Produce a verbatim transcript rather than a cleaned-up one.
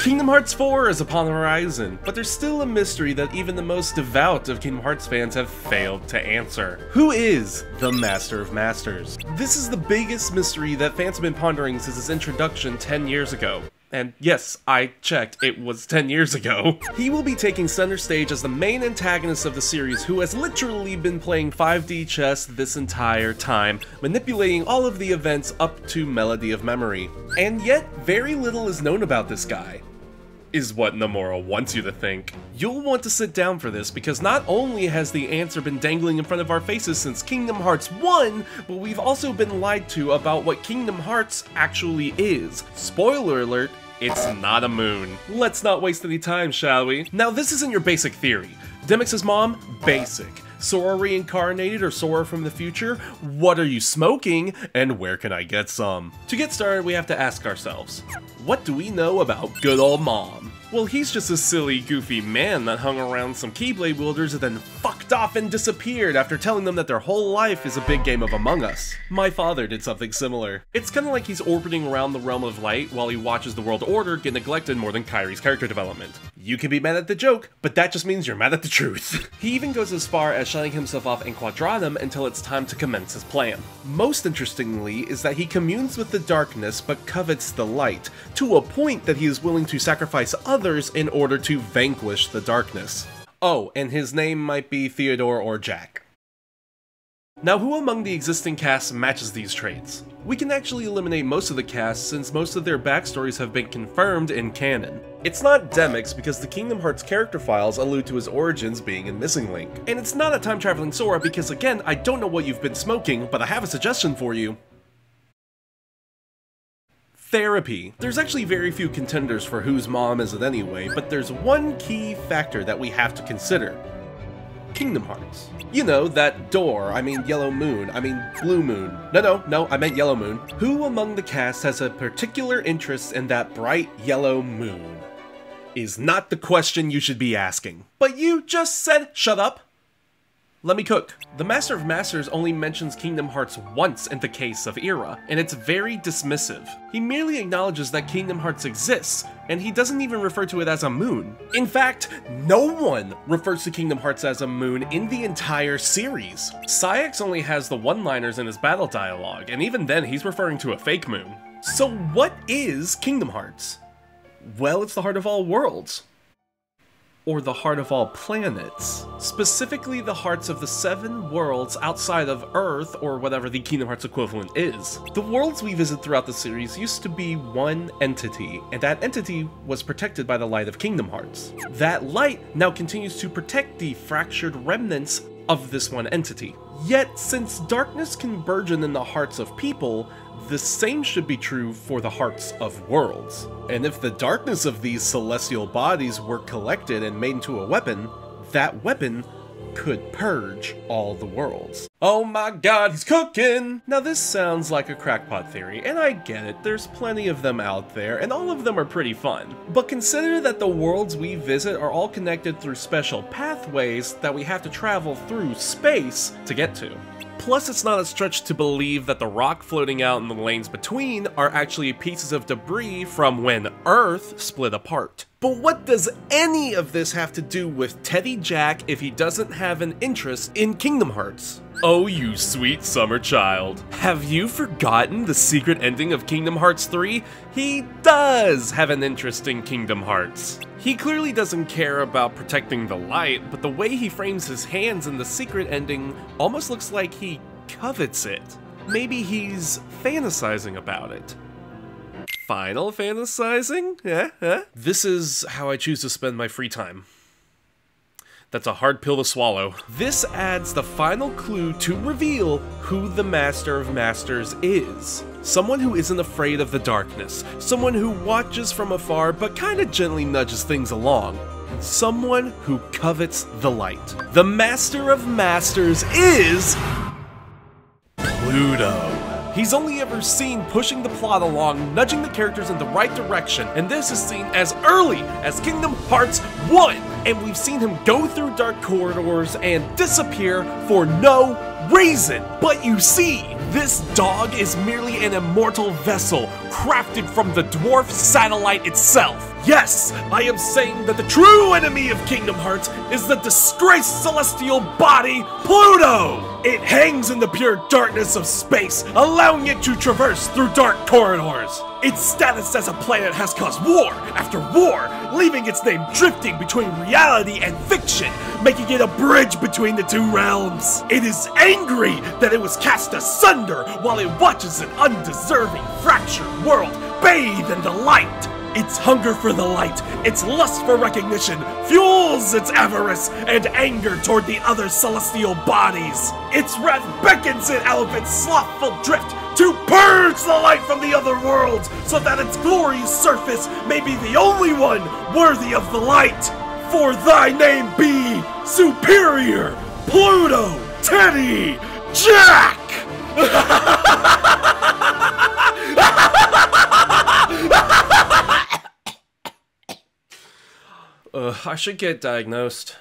Kingdom Hearts four is upon the horizon, but there's still a mystery that even the most devout of Kingdom Hearts fans have failed to answer. Who is the Master of Masters? This is the biggest mystery that fans have been pondering since its introduction ten years ago. And yes, I checked, it was ten years ago. He will be taking center stage as the main antagonist of the series, who has literally been playing five D chess this entire time, manipulating all of the events up to Melody of Memory. And yet, very little is known about this guy. Is what Nomura wants you to think. You'll want to sit down for this, because not only has the answer been dangling in front of our faces since Kingdom Hearts one, but we've also been lied to about what Kingdom Hearts actually is. Spoiler alert, it's not a moon. Let's not waste any time, shall we? Now, this isn't your basic theory. Demix's mom? Basic. Sora reincarnated or Sora from the future? What are you smoking? And where can I get some? To get started, we have to ask ourselves, what do we know about good old mom? Well, he's just a silly, goofy man that hung around some Keyblade wielders and then fucked off and disappeared after telling them that their whole life is a big game of Among Us. My father did something similar. It's kinda like he's orbiting around the realm of light while he watches the world order get neglected more than Kairi's character development. You can be mad at the joke, but that just means you're mad at the truth. He even goes as far as shutting himself off in Quadratum until it's time to commence his plan. Most interestingly is that he communes with the darkness but covets the light, to a point that he is willing to sacrifice others in order to vanquish the darkness. Oh, and his name might be Theodore or Jack. Now, who among the existing cast matches these traits? We can actually eliminate most of the cast since most of their backstories have been confirmed in canon. It's not Demix because the Kingdom Hearts character files allude to his origins being in Missing Link. And it's not a time-traveling Sora because, again, I don't know what you've been smoking, but I have a suggestion for you. Therapy. There's actually very few contenders for whose mom is it anyway, but there's one key factor that we have to consider. Kingdom Hearts. You know, that door, I mean Yellow Moon, I mean Blue Moon. No, no, no, I meant Yellow Moon. Who among the cast has a particular interest in that bright yellow moon? Is not the question you should be asking. But you just said, shut up. Let me cook. The Master of Masters only mentions Kingdom Hearts once in the case of Ira, and it's very dismissive. He merely acknowledges that Kingdom Hearts exists, and he doesn't even refer to it as a moon. In fact, no one refers to Kingdom Hearts as a moon in the entire series. Saix only has the one-liners in his battle dialogue, and even then he's referring to a fake moon. So what is Kingdom Hearts? Well, it's the heart of all worlds. Or the heart of all planets. Specifically the hearts of the seven worlds outside of Earth, or whatever the Kingdom Hearts equivalent is. The worlds we visit throughout the series used to be one entity, and that entity was protected by the light of Kingdom Hearts. That light now continues to protect the fractured remnants of this one entity. Yet, since darkness can burgeon in the hearts of people, the same should be true for the hearts of worlds. And if the darkness of these celestial bodies were collected and made into a weapon, that weapon could purge all the worlds. Oh my god, he's cooking! Now this sounds like a crackpot theory, and I get it, there's plenty of them out there, and all of them are pretty fun. But consider that the worlds we visit are all connected through special pathways that we have to travel through space to get to. Plus, it's not a stretch to believe that the rock floating out in the lanes between are actually pieces of debris from when Earth split apart. But what does any of this have to do with Teddy Jack if he doesn't have an interest in Kingdom Hearts? Oh, you sweet summer child. Have you forgotten the secret ending of Kingdom Hearts three? He does have an interest in Kingdom Hearts. He clearly doesn't care about protecting the light, but the way he frames his hands in the secret ending almost looks like he covets it. Maybe he's fantasizing about it. Final fantasizing? Yeah, huh? This is how I choose to spend my free time. That's a hard pill to swallow. This adds the final clue to reveal who the Master of Masters is. Someone who isn't afraid of the darkness. Someone who watches from afar but kinda gently nudges things along. Someone who covets the light. The Master of Masters is Pluto. He's only ever seen pushing the plot along, nudging the characters in the right direction, and this is seen as early as Kingdom Hearts one, and we've seen him go through dark corridors and disappear for no reason. But you see, this dog is merely an immortal vessel crafted from the dwarf satellite itself. Yes, I am saying that the true enemy of Kingdom Hearts is the disgraced celestial body, Pluto! It hangs in the pure darkness of space, allowing it to traverse through dark corridors. Its status as a planet has caused war after war, leaving its name drifting between reality and fiction, making it a bridge between the two realms. It is angry that it was cast asunder while it watches an undeserving, fractured world bathe in the light. Its hunger for the light, its lust for recognition, fuels its avarice and anger toward the other celestial bodies. Its wrath beckons it out of its slothful drift to purge the light from the other worlds, so that its glorious surface may be the only one worthy of the light. For thy name be Superior Pluto Teddy Jack! Uh, I should get diagnosed.